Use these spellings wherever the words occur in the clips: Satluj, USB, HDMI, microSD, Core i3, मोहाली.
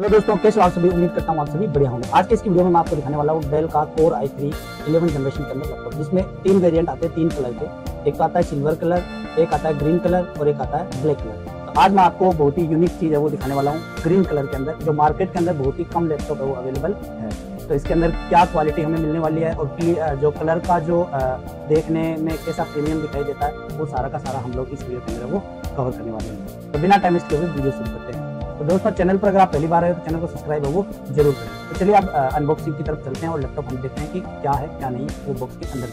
Hello दोस्तों, कैसे हो आप सभी। उम्मीद करता हूँ आप सभी बढ़िया होंगे। आज के इस वीडियो में मैं आपको दिखाने वाला हूँ डेल का कोर i3 11 जनरेशन के अंदर लैपटॉप, जिसमें तीन वेरिएंट आते हैं, तीन कलर के। एक तो आता है सिल्वर कलर, एक आता है ग्रीन कलर और एक आता है ब्लैक कलर। तो आज मैं आपको बहुत ही यूनिक चीज़ है वो दिखाने वाला हूँ ग्रीन कलर के अंदर, जो मार्केट के अंदर बहुत ही कम लैपटॉप है वो अवेलेबल है। तो इसके अंदर क्या क्वालिटी हमें मिलने वाली है और जो कलर का जो देखने में कैसा प्रीमियम दिखाई देता है वो सारा का सारा हम लोग इस वीडियो के अंदर वो कवर करने वाले हैं। तो बिना टाइम वेस्ट किए वीडियो शुरू करते हैं। तो दोस्तों, चैनल पर अगर आप पहली बार आए तो चैनल को सब्सक्राइब है वो जरूर करें। तो चलिए आप अनबॉक्सिंग की तरफ चलते हैं और लैपटॉप हम देखते हैं कि क्या है क्या नहीं वो बॉक्स के अंदर।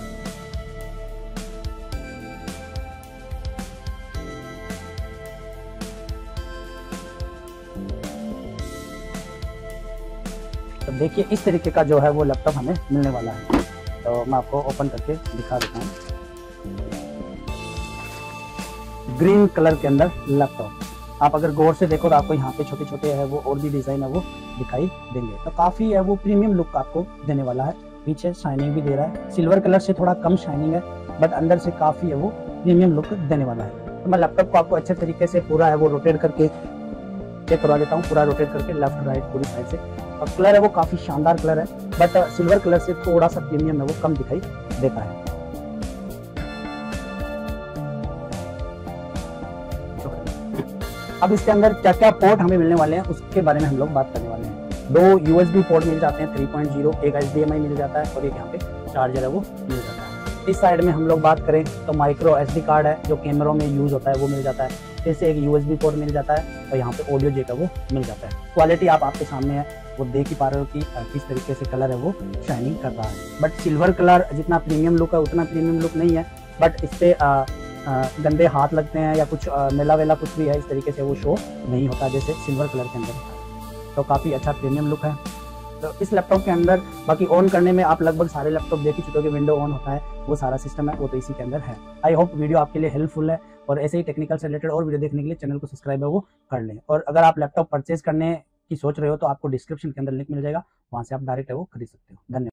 तो देखिए, इस तरीके का जो है वो लैपटॉप हमें मिलने वाला है। तो मैं आपको ओपन करके दिखा देता हूँ। ग्रीन कलर के अंदर लैपटॉप आप अगर गौर से देखो तो आपको यहाँ पे छोटे छोटे है वो और भी डिजाइन है वो दिखाई देंगे। तो काफी है वो प्रीमियम लुक आपको देने वाला है। पीछे शाइनिंग भी दे रहा है, सिल्वर कलर से थोड़ा कम शाइनिंग है बट अंदर से काफी है वो प्रीमियम लुक देने वाला है। तो मैं लैपटॉप को आपको अच्छे तरीके से पूरा है वो रोटेट करके चेक करवा देता हूँ, पूरा रोटेट करके लेफ्ट राइट पूरी साइड से। और कलर है वो काफी शानदार कलर है बट सिल्वर कलर से थोड़ा सा प्रीमियम है वो कम दिखाई देता है। अब इसके अंदर क्या क्या पोर्ट हमें मिलने वाले हैं उसके बारे में हम लोग बात करने वाले हैं। 2 USB पोर्ट मिल जाते हैं 3.0, एक HDMI मिल जाता है और एक यहाँ पे चार्जर है वो मिल जाता है। इस साइड में हम लोग बात करें तो microSD कार्ड है जो कैमरों में यूज होता है वो मिल जाता है। फिर से एक USB पोर्ट मिल जाता है और यहाँ पे ऑडियो जेक है वो मिल जाता है। क्वालिटी आपके सामने है वो देख ही पा रहे हो कि किस तरीके से कलर है वो शाइनिंग कर रहा है। बट सिल्वर कलर जितना प्रीमियम लुक है उतना प्रीमियम लुक नहीं है। बट इससे गंदे हाथ लगते हैं या कुछ मेला वेला कुछ भी है इस तरीके से वो शो नहीं होता जैसे सिल्वर कलर के अंदर। तो काफ़ी अच्छा प्रीमियम लुक है। तो इस लैपटॉप के अंदर बाकी ऑन करने में आप लगभग सारे लैपटॉप देख ही चुके हो कि विंडो ऑन होता है, वो सारा सिस्टम है वो तो इसी के अंदर है। आई होप वीडियो आपके लिए हेल्पफुल है और ऐसे ही टेक्निकल से रिलेटेड और वीडियो देखने के लिए चैनल को सब्सक्राइब है वो कर लें। और अगर आप लैपटॉप परचेज करने की सोच रहे हो तो आपको डिस्क्रिप्शन के अंदर लिंक मिल जाएगा, वहाँ से आप डायरेक्ट है वो खरीद सकते हो। धन्यवाद।